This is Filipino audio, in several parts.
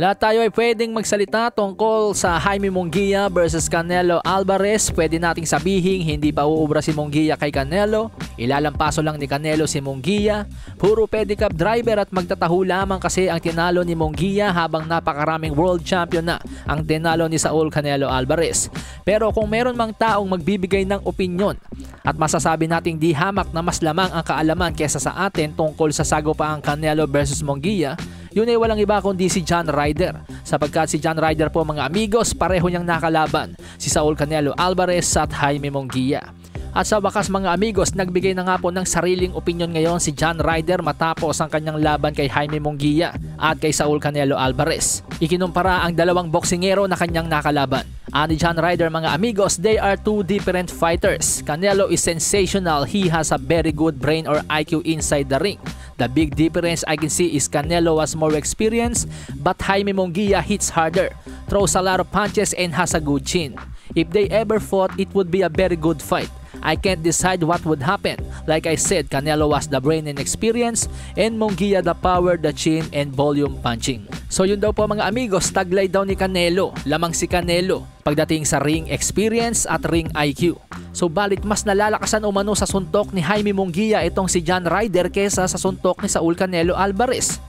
Lahat tayo ay pwedeng magsalita tungkol sa Jaime Munguia versus Canelo Alvarez. Pwede nating sabihin hindi pa uubra si Munguia kay Canelo. Ilalampaso lang ni Canelo si Munguia. Puro pedicab driver at magtataho lamang kasi ang tinalo ni Munguia, habang napakaraming world champion na ang tinalo ni Saul Canelo Alvarez. Pero kung meron mang taong magbibigay ng opinyon at masasabi nating di hamak na mas lamang ang kaalaman kesa sa atin tungkol sa sagupaang Canelo versus Munguia, yun ay walang iba kundi si John Ryder, sapagkat si John Ryder po mga amigos, pareho niyang nakalaban si Saul Canelo Alvarez at Jaime Munguia. At sa wakas mga amigos, nagbigay na nga po ng sariling opinyon ngayon si John Ryder matapos ang kanyang laban kay Jaime Munguia at kay Saul Canelo Alvarez. Ikinumpara ang dalawang boksingero na kanyang nakalaban. Ani John Ryder mga amigos, they are two different fighters. Canelo is sensational, he has a very good brain or IQ inside the ring. The big difference I can see is Canelo has more experience, but Jaime Munguia hits harder, throws a lot of punches and has a good chin. If they ever fought, it would be a very good fight. I can't decide what would happen. Like I said, Canelo was the brain and experience, and Munguia the power, the chin, and volume punching. So yun daw po mga amigos, taglay daw ni Canelo, lamang si Canelo pagdating sa ring experience at ring IQ. So balit mas nalalakasan umano sa suntok ni Jaime Munguia itong si John Ryder kesa sa suntok ni Saul Canelo Alvarez.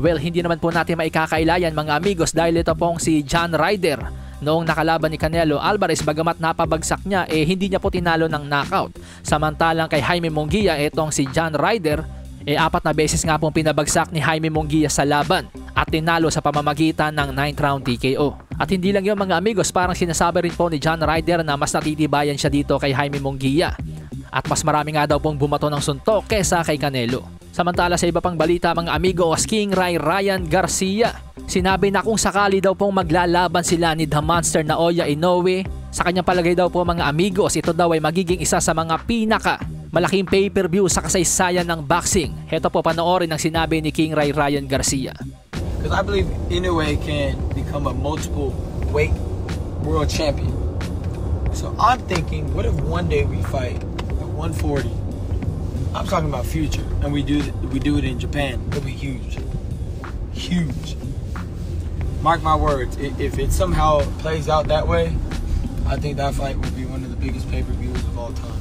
Well, hindi naman po natin maikakailayan mga amigos dahil ito pong si John Ryder. Noong nakalaban ni Canelo Alvarez, bagamat napabagsak niya, hindi niya po tinalo ng knockout. Samantalang kay Jaime Munguia, etong si John Ryder, apat na beses nga pong pinabagsak ni Jaime Munguia sa laban at tinalo sa pamamagitan ng 9th round TKO. At hindi lang yun mga amigos, parang sinasabi rin po ni John Ryder na mas natitibayan siya dito kay Jaime Munguia. At mas marami nga daw pong bumato ng suntok kesa kay Canelo. Samantala sa iba pang balita mga amigos, King Ryan Garcia, sinabi na kung sakali daw pong maglalaban sila ni The Monster Naoya Inoue, sa kanyang palagay daw po mga amigos, ito daw ay magiging isa sa mga pinaka malaking pay-per-view sa kasaysayan ng boxing. Heto po, panoorin ang sinabi ni King Ryan Garcia. Because I believe Inoue can become a multiple weight world champion. So I'm thinking, what if one day we fight 140. I'm talking about future, and we do it in Japan. It'll be huge, huge. Mark my words. If it somehow plays out that way, I think that fight will be one of the biggest pay-per-views of all time.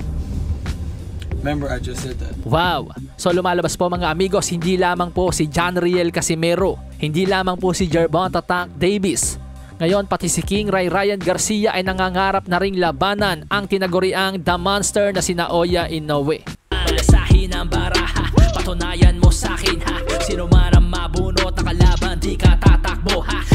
Remember, I just said that. Wow. So lumalabas po mga amigos, hindi lamang po si John Riel Casimero, hindi lamang po si Jervonta Tank Davis. Ngayon, pati si King Ryan Garcia ay nangangarap na ring labanan ang tinaguriang The Monster na si Naoya Inoue. Malasahin ang baraha, patunayan mo sa akin ha. Sino man ang mabunot na kalaban, di ka tatakbo ha.